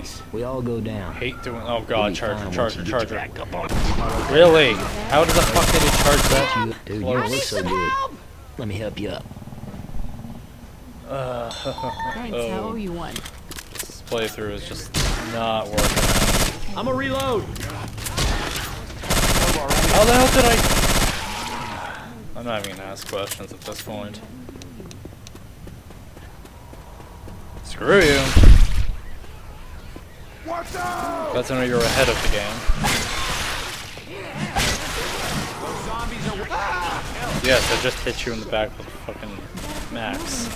Nice. We all go down. Hate doing. Oh god, charger. Really? How the fuck did it charge that? Dude, you look so good. Let me help you up. Thanks. How owe you one? This playthrough is just not working. I'm a reload. How the hell did I'm not even gonna ask questions at this point. Screw you. Got to know you're ahead of the game. Yes, I just hit you in the back with the fucking max.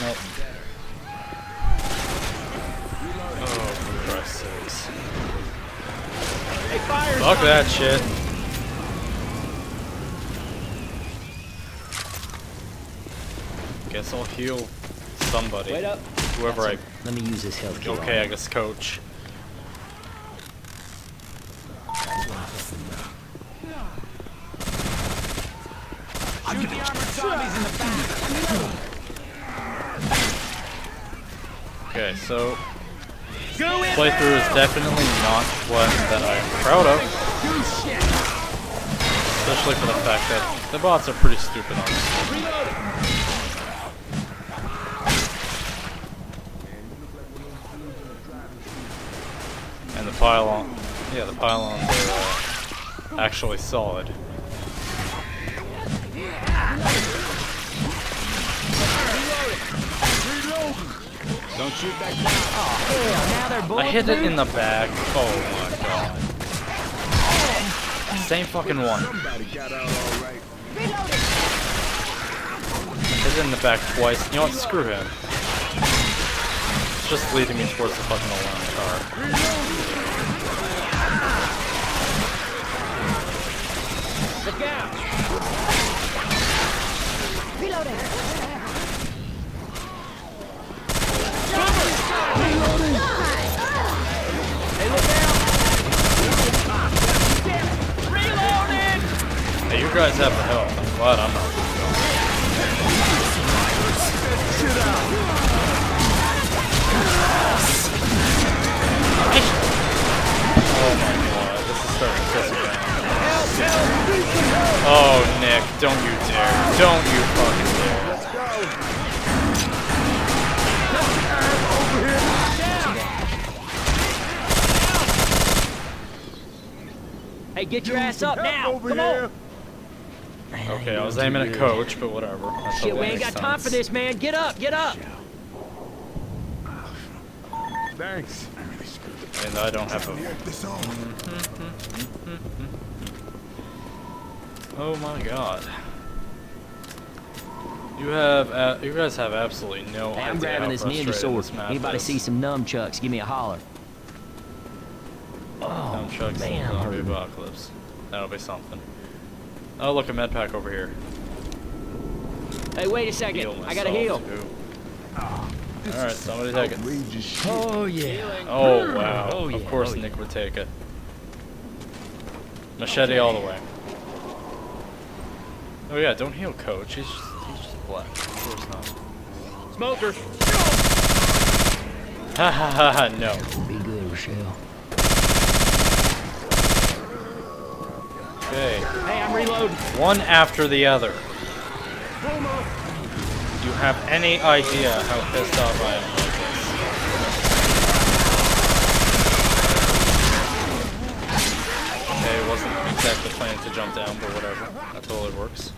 Nope. Oh, for Christ's sakes. Fuck that shit. Guess I'll heal somebody. Wait up. Whoever I... Let me use this health kit. Okay, I guess coach. I can the armored zombies in the back. Okay, so... Playthrough is definitely not one that I'm proud of. Especially for the fact that the bots are pretty stupid on this. The pylon, yeah, the pylons are actually solid. Don't shoot back down. Oh, I hit it in the back. Oh my god! Same fucking one. I hit it in the back twice. You know what? Screw him. It's just leading me towards the fucking alarm car. Look out! Reloading! Reloading! Hey, look out! Reloading! Hey, you guys have the help. I'm glad I'm not. Shit out! Oh my god, this is starting to piss me off. Oh, Nick, don't you dare. Don't you fucking dare. Let's go. Over here. Down. Hey, get your ass up now. Over come here. On. Okay, I was aiming at coach, but whatever. That's shit, we ain't got time for this, man. Get up, get up. Thanks. And I don't have a... Oh my god. You have, you guys have absolutely no idea. I'm grabbing this ninja sword. Anybody see some nunchucks? Give me a holler. Oh, nunchucks man, zombie apocalypse. That'll be something. Oh look, a med pack over here. Hey, wait a second. I gotta heal. Oh, all right, somebody take it. Oh yeah. Oh wow. Oh, yeah. Of course, Nick would take it. Machete all the way. Oh yeah, don't heal coach, he's just black, of course not. Smoker! Ha ha ha ha, no. Be good, Rochelle. Okay. Hey, I'm reloading. One after the other. Do you have any idea how pissed off I am? I wasn't exactly planning to jump down, but whatever. That totally works.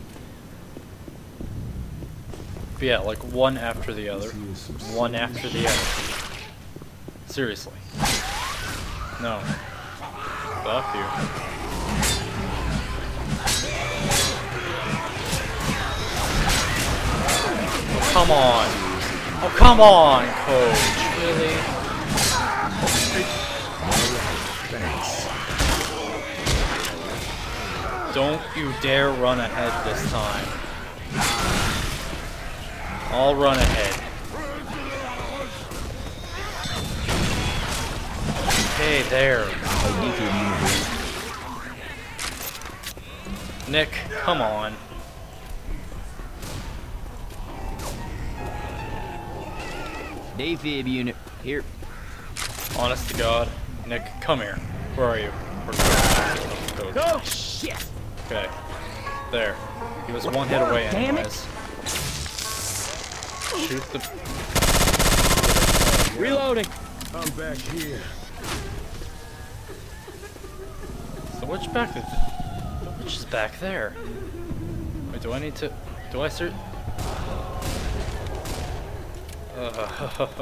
But yeah, like one after the other. One after the other. Seriously. No. Fuck you. Oh, come on! Oh, come on, coach! Really? Thanks. Don't you dare run ahead this time. I'll run ahead. Hey there. Nick, come on. Defib unit, here. Honest to God, Nick, come here. Where are you? Oh, shit! Okay. There. He was one hit away anyways. Shoot the... Reloading! I'm back here. So which back... Which is back there? Wait, do I need to... Do I search...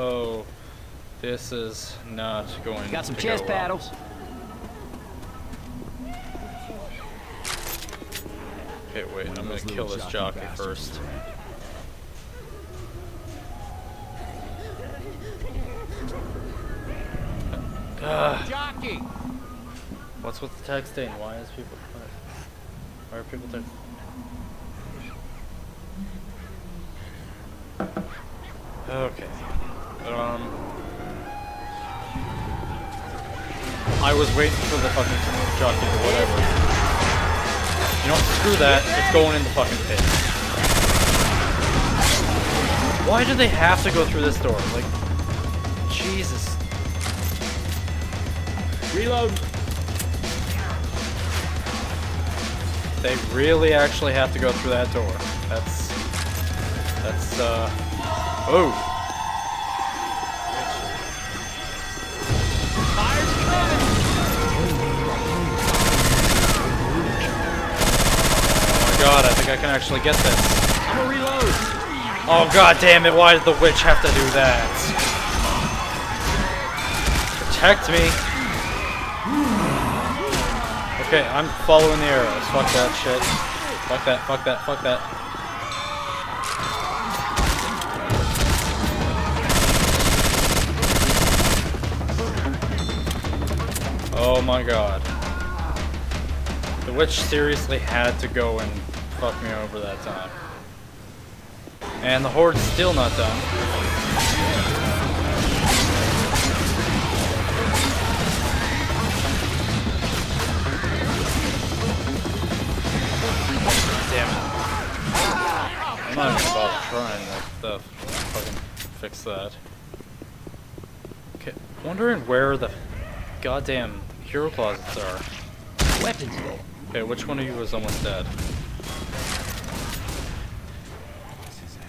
Oh, this is not going to go well. Got some chest paddles. Okay, wait, I'm gonna kill this jockey first. Jockey! What's with the texting? Why are people texting? Okay. I was waiting for the fucking jockey or whatever. You know what? Screw that. It's going in the fucking pit. Why do they have to go through this door? Like, Jesus. Reload. They really actually have to go through that door. That's. Oh! Fire's coming! Oh my God, I think I can actually get this. I'm gonna reload! Oh God damn it, why did the witch have to do that? Protect me! Okay, I'm following the arrows. Fuck that shit. Fuck that, fuck that, fuck that. Oh my God. The witch seriously had to go and fuck me over that time. And the horde's still not done. Damn it. I'm not even about trying that stuff. Fucking fix that. Okay, wondering where the goddamn hero closets are. Weapons. Okay, which one of you was almost dead?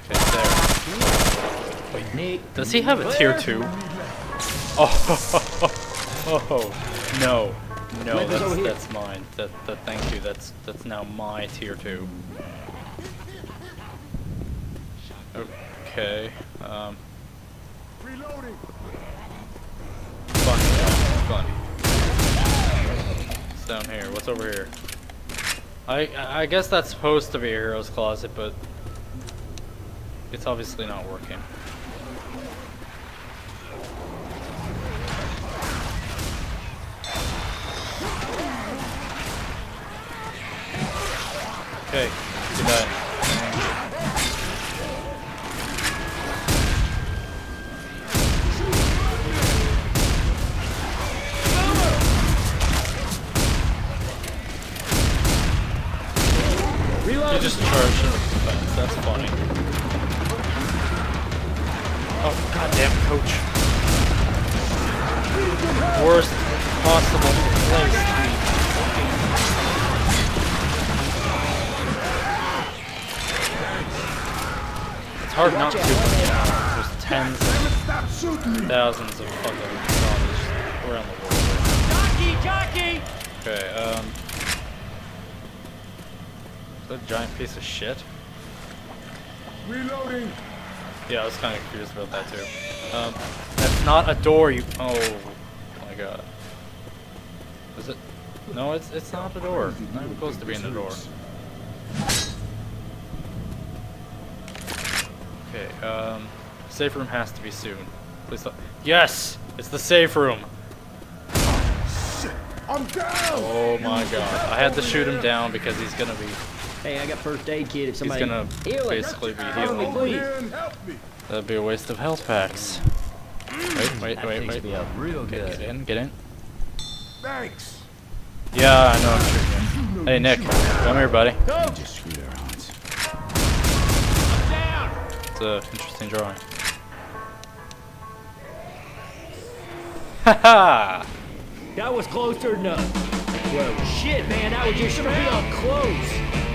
Okay, there. Wait, does he have a tier 2? Oh, no, that's mine. That thank you. That's now my tier 2. Okay. Reloading. Fun. It's down here. What's over here? I guess that's supposed to be a hero's closet, but it's obviously not working. Okay, good night. Just charge into the fence, that's funny. Oh, goddamn coach. Worst possible place to be fucking. It's hard not to, there's thousands of fucking zombies around the world. Jockey! Okay, a giant piece of shit. Reloading. Yeah, I was kind of confused about that too. That's not a door. Oh my God. Is it? No, it's not a door. It's not even close to being a door. Okay. Safe room has to be soon. Please. Yes, it's the safe room. Shit, I'm down. Oh my God. I had to shoot him down because he's gonna be. Hey, I got first aid kit if somebody... He's gonna basically be healing. That'd be a waste of health packs. Wait. Get in. Thanks. Yeah, I know I'm shooting. Hey, Nick. Come here, buddy. It's an interesting drawing. Ha. That was closer than enough. Whoa, shit, man, that was just real close.